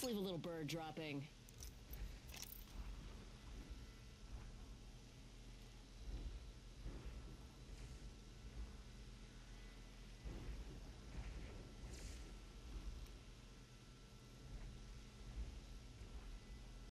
Let's leave a little bird dropping.